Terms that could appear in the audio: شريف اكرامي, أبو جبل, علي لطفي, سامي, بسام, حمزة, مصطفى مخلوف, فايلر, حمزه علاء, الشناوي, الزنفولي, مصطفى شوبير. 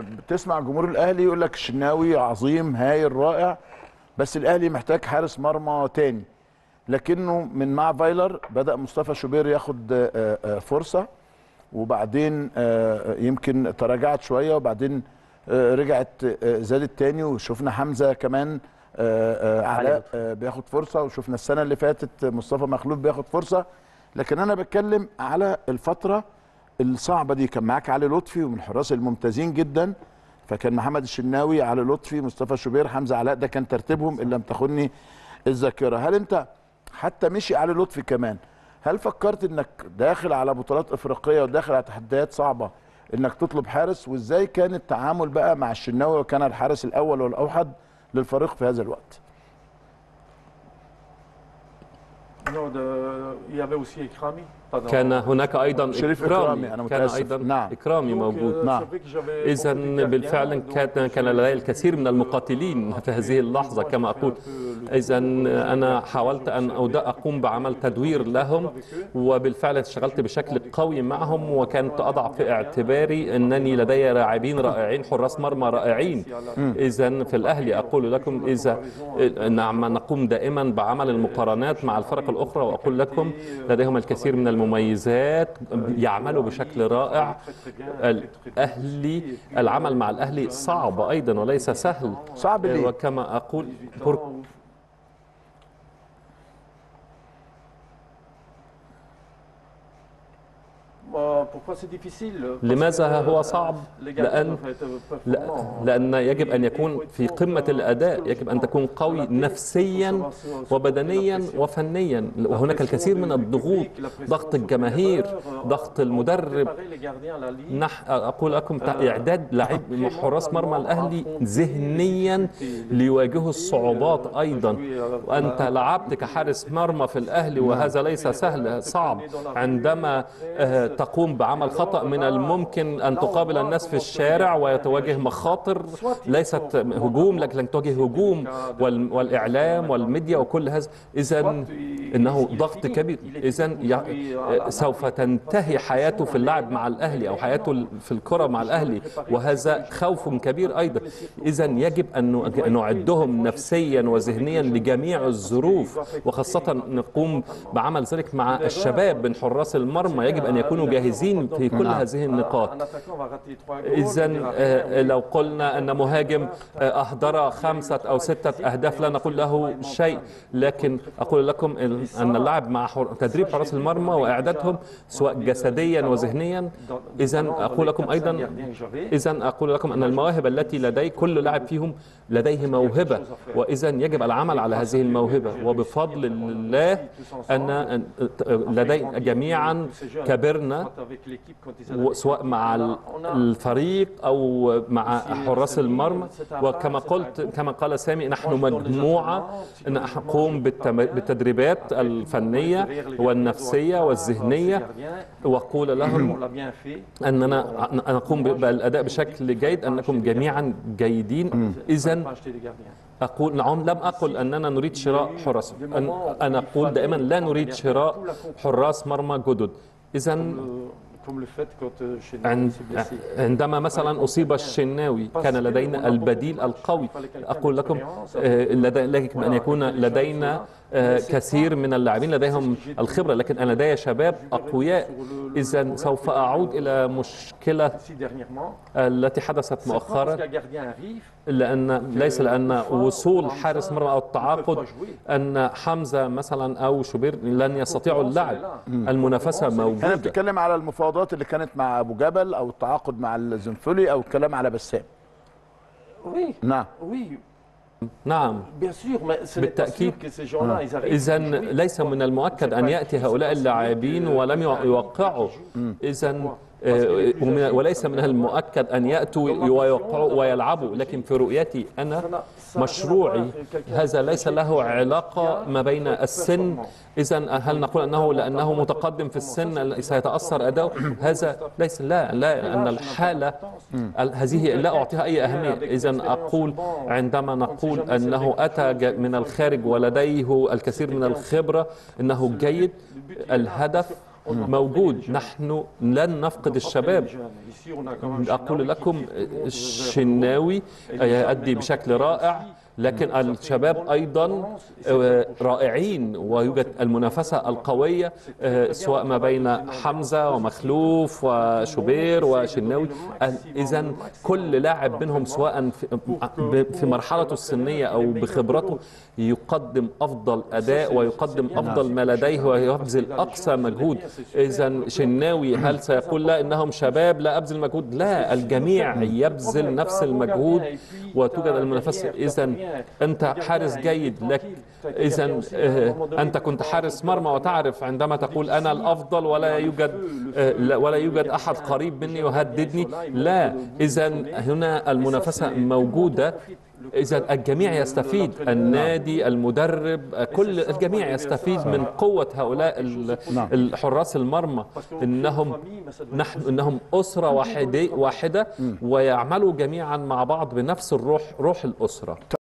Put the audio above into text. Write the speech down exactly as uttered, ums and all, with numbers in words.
بتسمع جمهور الاهلي يقول لك الشناوي عظيم هايل رائع، بس الاهلي محتاج حارس مرمى تاني. لكنه من مع فايلر بدا مصطفى شوبير ياخد فرصه، وبعدين يمكن تراجعت شويه، وبعدين رجعت زادت تاني، وشفنا حمزه كمان علاء بياخد فرصه، وشفنا السنه اللي فاتت مصطفى مخلوف بياخد فرصه. لكن انا بتكلم على الفتره الصعبه دي، كان معاك علي لطفي ومن الحراس الممتازين جدا، فكان محمد الشناوي، علي لطفي، مصطفى شوبير، حمزه علاء، ده كان ترتيبهم ان لم تخني الذاكره. هل انت حتى مشي علي لطفي كمان، هل فكرت انك داخل على بطولات افريقيه وداخل على تحديات صعبه انك تطلب حارس؟ وازاي كان التعامل بقى مع الشناوي وكان الحارس الاول والاوحد للفريق في هذا الوقت؟ كان هناك ايضا شريف اكرامي، انا متاسف، كان ايضا نعم. اكرامي موجود، نعم. اذا بالفعل كان كان لدي الكثير من المقاتلين في هذه اللحظه كما اقول. اذا انا حاولت ان اقوم بعمل تدوير لهم، وبالفعل اشتغلت بشكل قوي معهم، وكانت اضع في اعتباري انني لدي لاعبين رائعين، حراس مرمى رائعين. اذا في الاهلي اقول لكم اذا نعم نقوم دائما بعمل المقارنات مع الفرق الاخرى، واقول لكم لديهم الكثير من المميزات، يعملوا بشكل رائع. الاهلي العمل مع الاهلي صعب ايضا وليس سهل، صعب ليه؟ وكما اقول لماذا هو صعب؟ لأن لأن يجب أن يكون في قمة الأداء، يجب أن تكون قوي نفسيا وبدنيا وفنيا، وهناك الكثير من الضغوط، ضغط الجماهير، ضغط المدرب. نح أقول لكم إعداد لاعب حراس مرمى الأهلي ذهنيا ليواجهوا الصعوبات أيضا، وأنت لعبت كحارس مرمى في الأهلي وهذا ليس سهل، صعب عندما تقوم بعمل خطأ. من الممكن أن تقابل الناس في الشارع ويتواجه مخاطر، ليست هجوم لكن تواجه هجوم، والإعلام والميديا وكل هذا. إذا إنه ضغط كبير، إذا سوف تنتهي حياته في اللعب مع الأهلي أو حياته في الكرة مع الأهلي، وهذا خوف كبير أيضا. إذا يجب أن نعدهم نفسيا وذهنيا لجميع الظروف، وخاصة نقوم بعمل ذلك مع الشباب من حراس المرمى، يجب أن يكونوا جاهزين في كل هذه النقاط. إذا لو قلنا أن مهاجم أهدر خمسة أو ستة أهداف لا نقول له شيء، لكن أقول لكم أن اللعب مع تدريب حراس المرمى وإعدادهم سواء جسديا وذهنيا. إذا أقول لكم أيضا، إذا أقول لكم أن المواهب التي لدي كل لاعب فيهم لديه موهبة، وإذا يجب العمل على هذه الموهبة، وبفضل الله أن لدي جميعا كبرنا، سواء مع الفريق أو مع حراس المرمى. وكما قلت كما قال سامي، نحن مجموعة نقوم بالتدريبات الفنية والنفسية والذهنية، وأقول لهم أننا نقوم بالأداء بشكل جيد، أنكم جميعا جيدين. إذا أقول نعم، لم أقل أننا نريد شراء حراس، أنا أقول دائما لا نريد شراء حراس مرمى جدد. إذا عندما مثلا أصيب الشناوي كان لدينا البديل القوي. أقول لكم لكن أن يكون لدينا كثير من اللاعبين لديهم الخبرة، لكن أنا لدي شباب أقوياء. إذا سوف أعود إلى مشكلة التي حدثت مؤخرا، لأن ليس لأن وصول حارس مرمى أو التعاقد أن حمزة مثلا أو شوبير لن يستطيعوا اللعب، المنافسة موجودة. أنا بتكلم على المفاوضات اللي كانت مع أبو جبل أو التعاقد مع الزنفولي أو الكلام على بسام. نعم نعم بالتأكيد. إذا ليس من المؤكد أن يأتي هؤلاء اللاعبين ولم يوقعوا. إذا وليس من المؤكد أن يأتوا ويوقعوا ويلعبوا، لكن في رؤيتي أنا مشروعي هذا ليس له علاقة ما بين السن. إذا هل نقول أنه لأنه متقدم في السن سيتأثر أداؤه؟ هذا ليس، لا لا، أن الحالة هذه لا أعطيها أي أهمية. إذا أقول عندما نقول أنه أتى من الخارج ولديه الكثير من الخبرة أنه جيد، الهدف موجود. نحن لن نفقد الشباب. أقول لكم الشناوي يؤدي بشكل رائع، لكن الشباب أيضا رائعين، ويوجد المنافسة القوية سواء ما بين حمزة ومخلوف وشوبير وشناوي. إذن كل لاعب منهم سواء في مرحلته السنية أو بخبرته يقدم أفضل أداء ويقدم أفضل ما لديه ويبذل أقصى مجهود. إذن شناوي هل سيقول لا إنهم شباب لا أبذل مجهود؟ لا، الجميع يبذل نفس المجهود وتوجد المنافسة. إذن أنت حارس جيد لك، إذن أنت كنت حارس مرمى وتعرف عندما تقول أنا الأفضل ولا يوجد ولا يوجد أحد قريب مني وهددني، لا. إذن هنا المنافسة موجودة، إذا الجميع يستفيد، النادي، المدرب، كل الجميع يستفيد من قوة هؤلاء الحراس المرمى، إنهم نحن إنهم أسرة واحدة واحدة ويعملوا جميعا مع بعض بنفس الروح، روح الأسرة.